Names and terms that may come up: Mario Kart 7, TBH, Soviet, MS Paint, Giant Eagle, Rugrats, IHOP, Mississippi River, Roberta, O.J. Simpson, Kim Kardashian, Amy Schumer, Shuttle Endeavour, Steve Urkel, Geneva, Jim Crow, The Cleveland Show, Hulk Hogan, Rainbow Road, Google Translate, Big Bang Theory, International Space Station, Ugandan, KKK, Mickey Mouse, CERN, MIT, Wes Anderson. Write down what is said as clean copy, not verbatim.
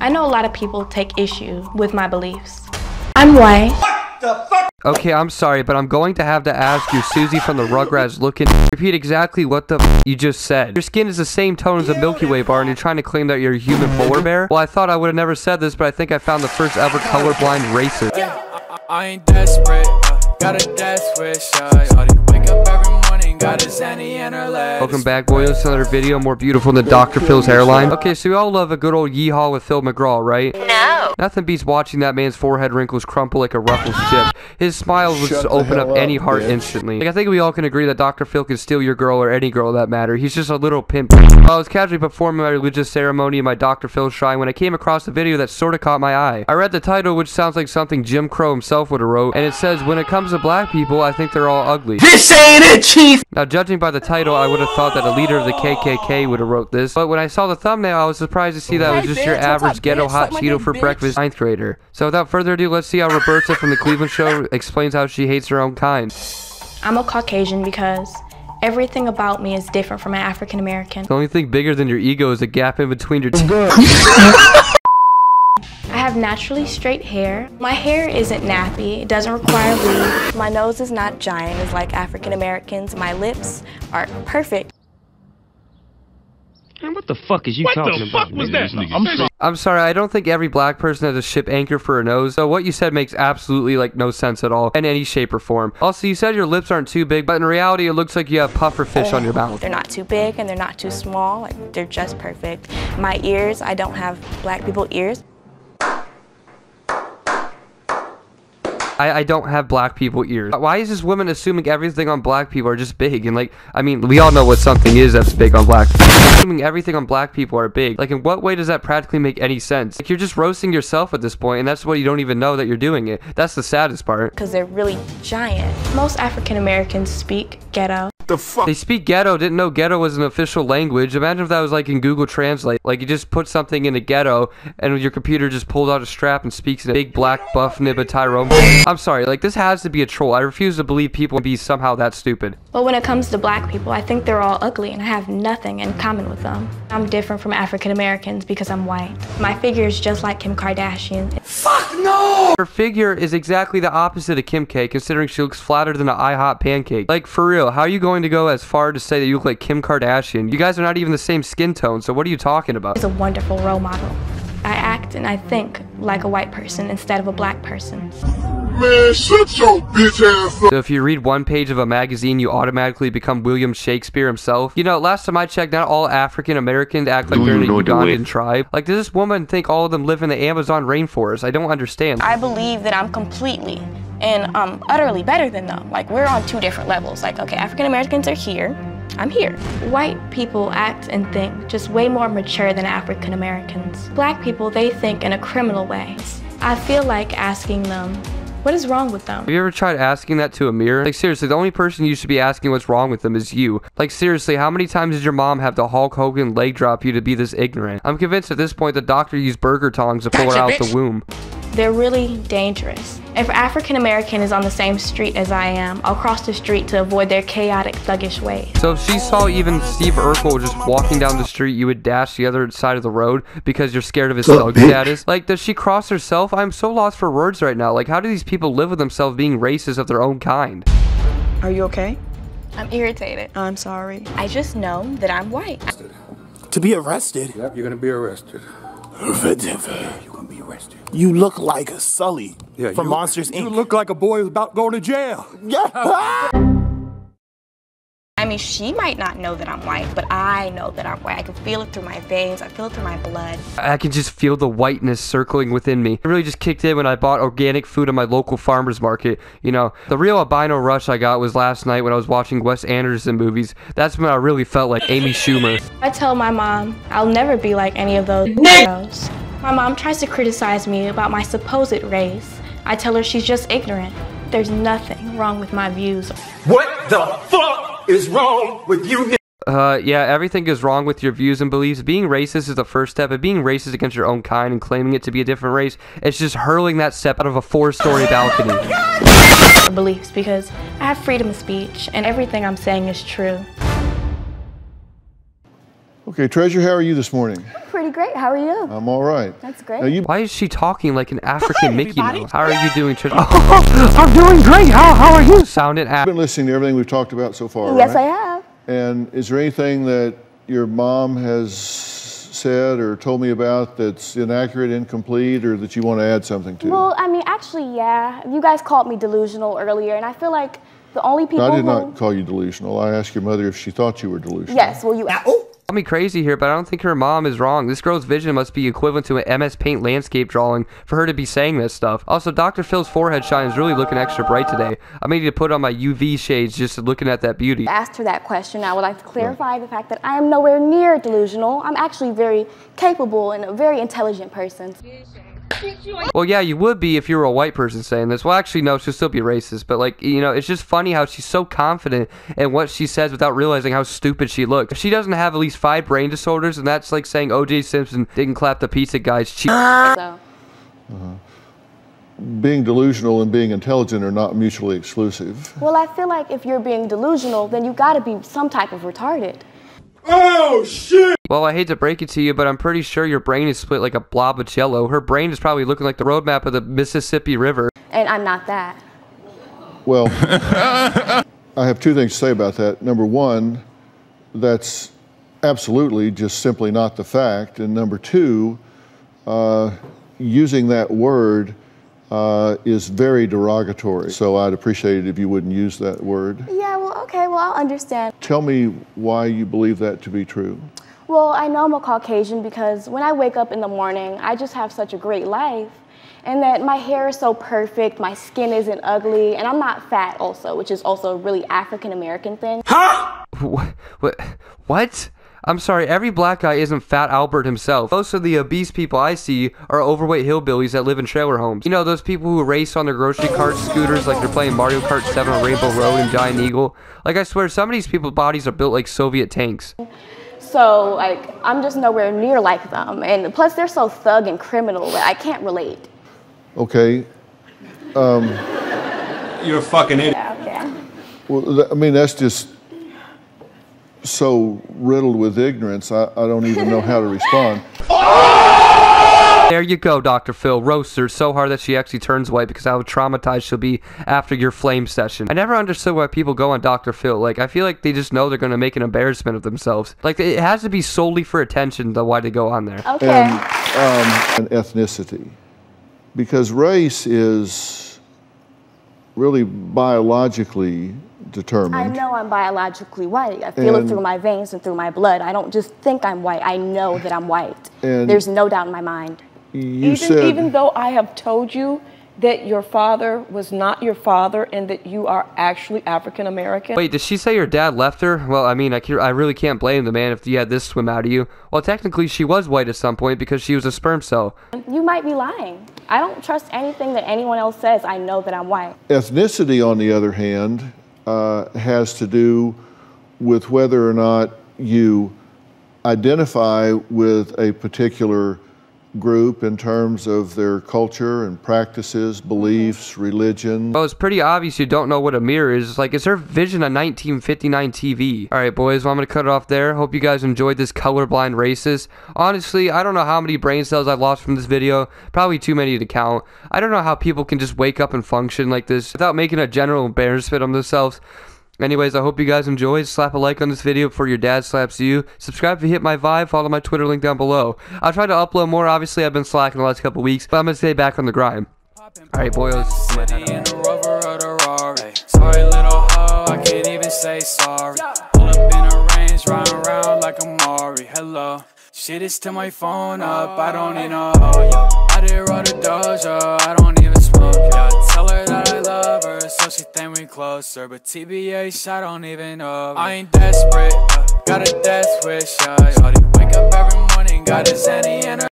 I know a lot of people take issue with my beliefs. I'm white. What the fuck? Okay, I'm sorry, but I'm going to have to ask you, Susie from the Rugrats, looking repeat exactly what the f you just said. Your skin is the same tone as a Milky Way bar, and you're trying to claim that you're a human polar bear? Well, I thought I would have never said this, but I think I found the first ever colorblind racist. I ain't desperate, got a desperate shot. Wake up every morning, got a Zanny in her legs. Welcome back, boys, to another video more beautiful than Dr. Phil's hairline. Okay, so we all love a good old yeehaw with Phil McGraw, right? No. Nothing beats watching that man's forehead wrinkles crumple like a ruffled chip. His smile would just open up any heart instantly. Like, I think we all can agree that Dr. Phil can steal your girl, or any girl that matter. He's just a little pimp. While I was casually performing my religious ceremony in my Dr. Phil shrine when I came across a video that sort of caught my eye. I read the title, which sounds like something Jim Crow himself would have wrote, and it says, "When it comes to black people, I think they're all ugly." This ain't it, Chief! Now, judging by the title, I would have thought that a leader of the KKK would have wrote this, but when I saw the thumbnail, I was surprised to see that it was just your average ghetto hot Cheeto for breakfast 9th grader. So without further ado, let's see how Roberta from The Cleveland Show explains how she hates her own kind. I'm a Caucasian because everything about me is different from an African American. The only thing bigger than your ego is a gap in between your teeth. I have naturally straight hair. My hair isn't nappy, it doesn't require weave. My nose is not giant, it's like African Americans. My lips are perfect. Man, what the fuck is you talking about? What the fuck was that? I'm sorry, I don't think every black person has a ship anchor for a nose, so what you said makes absolutely, like, no sense at all, in any shape or form. Also, you said your lips aren't too big, but in reality, it looks like you have puffer fish on your mouth. They're not too big, and they're not too small, like, they're just perfect. My ears, I don't have black people ears. I don't have black people ears. Why is this woman assuming everything on black people are just big? And, like, I mean, we all know what something is that's big on black people. Assuming everything on black people are big. Like, in what way does that practically make any sense? Like, you're just roasting yourself at this point, and that's what you don't even know that you're doing it. That's the saddest part. Because they're really giant. Most African Americans speak ghetto. The fuck? They speak ghetto, didn't know ghetto was an official language. Imagine if that was, like, in Google Translate. Like, you just put something in a ghetto, and your computer just pulled out a strap and speaks in a big black buff nibba Tyrone. I'm sorry, like, this has to be a troll. I refuse to believe people be somehow that stupid. But when it comes to black people, I think they're all ugly and I have nothing in common with them. I'm different from African Americans because I'm white. My figure is just like Kim Kardashian. Fuck no! Her figure is exactly the opposite of Kim K, considering she looks flatter than an IHOP pancake. Like, for real, how are you going to go as far to say that you look like Kim Kardashian? You guys are not even the same skin tone, so what are you talking about? She's a wonderful role model. I act and I think like a white person instead of a black person. Man, shut your bitch ass up. So if you read one page of a magazine, you automatically become William Shakespeare himself. You know, last time I checked, not all African Americans act like they're in a Ugandan tribe. Like, does this woman think all of them live in the Amazon rainforest? I don't understand. I believe that I'm completely and utterly better than them. Like, we're on two different levels. Like, okay, African Americans are here. I'm here. White people act and think just way more mature than African Americans. Black people, they think in a criminal way. I feel like asking them, what is wrong with them? Have you ever tried asking that to a mirror? Like, seriously, the only person you should be asking what's wrong with them is you. Like, seriously, how many times did your mom have the Hulk Hogan leg drop you to be this ignorant? I'm convinced at this point the doctor used burger tongs to pull her out the womb. They're really dangerous. If an African American is on the same street as I am, I'll cross the street to avoid their chaotic, thuggish ways. So if she saw even Steve Urkel just walking down the street, you would dash the other side of the road because you're scared of his thug status? Like, does she cross herself? I'm so lost for words right now. Like, how do these people live with themselves being racist of their own kind? Are you okay? I'm irritated. I'm sorry. I just know that I'm white. To be arrested? Yep, you're gonna be arrested. You're gonna be arrested. You look like a Sully from Monsters, Inc. You look like a boy who's about going to jail. Yeah. I mean, she might not know that I'm white, but I know that I'm white. I can feel it through my veins. I feel it through my blood. I can just feel the whiteness circling within me. It really just kicked in when I bought organic food at my local farmer's market. You know, the real albino rush I got was last night when I was watching Wes Anderson movies. That's when I really felt like Amy Schumer. I tell my mom I'll never be like any of those girls. My mom tries to criticize me about my supposed race. I tell her she's just ignorant. There's nothing wrong with my views. What the fuck is wrong with you? Yeah, everything is wrong with your views and beliefs. Being racist is the first step, and being racist against your own kind and claiming it to be a different race, it's just hurling that step out of a four-story balcony. Oh, beliefs, because I have freedom of speech, and everything I'm saying is true. Okay, Treasure, how are you this morning? I'm pretty great. How are you? I'm all right. That's great. You... Why is she talking like an African Mickey Mouse? How are you doing, Treasure? Oh, I'm doing great. How are you? Sounded apt. You've been listening to everything we've talked about so far, yes, right? I have. And is there anything that your mom has said or told me about that's inaccurate, incomplete, or that you want to add something to? Well, I mean, actually, yeah. You guys called me delusional earlier, and I feel like the only people I did not call you delusional. I asked your mother if she thought you were delusional. Yes, well, you... Oh! Call me crazy here, but I don't think her mom is wrong. This girl's vision must be equivalent to an MS Paint landscape drawing for her to be saying this stuff. Also, Dr. Phil's forehead shine is really looking extra bright today. I may need to put on my UV shades just looking at that beauty. I asked her that question. I would like to clarify the fact that I am nowhere near delusional. I'm actually very capable and a very intelligent person. Well, yeah, you would be if you were a white person saying this. Well, actually, no, she'll still be racist. But, like, you know, it's just funny how she's so confident in what she says without realizing how stupid she looks. If she doesn't have at least 5 brain disorders, and that's like saying O.J. Simpson didn't clap the pizza guy's cheek. Being delusional and being intelligent are not mutually exclusive. Well, I feel like if you're being delusional, then you gotta be some type of retarded. Oh, shit! Well, I hate to break it to you, but I'm pretty sure your brain is split like a blob of jello. Her brain is probably looking like the roadmap of the Mississippi River. And I'm not that. Well, I have 2 things to say about that. Number one, that's absolutely just simply not the fact. And number 2, using that word is very derogatory. So I'd appreciate it if you wouldn't use that word. Yeah, well, okay, well, I'll understand. Tell me why you believe that to be true. Well, I know I'm a Caucasian because when I wake up in the morning, I just have such a great life, and that my hair is so perfect, my skin isn't ugly, and I'm not fat also, which is also a really African-American thing. Huh? What? I'm sorry, every black guy isn't Fat Albert himself. Most of the obese people I see are overweight hillbillies that live in trailer homes. You know, those people who race on their grocery cart scooters like they're playing Mario Kart 7 on Rainbow Road and Giant Eagle. Like, I swear, some of these people's bodies are built like Soviet tanks. So, like, I'm just nowhere near like them. And plus, they're so thug and criminal that I can't relate. Okay. You're a fucking idiot. Yeah, okay. Well, I mean, that's just... so riddled with ignorance, I don't even know how to respond. There you go, Dr. Phil. Roast her so hard that she actually turns white because how traumatized she'll be after your flame session. I never understood why people go on Dr. Phil. Like, I feel like they just know they're going to make an embarrassment of themselves. Like, it has to be solely for attention to why they go on there. Okay. And ethnicity. Because race is really biologically determined. I know I'm biologically white. I feel it through my veins and through my blood. I don't just think I'm white. I know that I'm white. There's no doubt in my mind. Even though I have told you that your father was not your father and that you are actually African American. Wait, did she say your dad left her? Well, I mean, I really can't blame the man if you had this swim out of you. Well, technically, she was white at some point because she was a sperm cell. You might be lying. I don't trust anything that anyone else says. I know that I'm white. Ethnicity, on the other hand, has to do with whether or not you identify with a particular group in terms of their culture and practices, beliefs, religion. Well, it's pretty obvious you don't know what a mirror is. It's like, is her vision a 1959 TV? All right, boys, well, I'm going to cut it off there. Hope you guys enjoyed this colorblind racist. Honestly, I don't know how many brain cells I've lost from this video. Probably too many to count. I don't know how people can just wake up and function like this without making a general embarrassment on themselves. Anyways, I hope you guys enjoyed. Slap a like on this video before your dad slaps you. Subscribe if you hit my vibe. Follow my Twitter link down below. I'll try to upload more. Obviously, I've been slacking the last couple weeks, but I'm going to stay back on the grind. Alright, boys. Sorry, little hoe, I can't even say sorry. Pull up in a range, ride around like a Mari. Hello. Shit is to my phone up, I don't even know. I did ride a dojo, I don't even smoke. Yeah, I tell her that I love her, so she think we closer. But TBH, I don't even know. I ain't desperate, got a death wish. Wake up every morning, got a Zanny in her.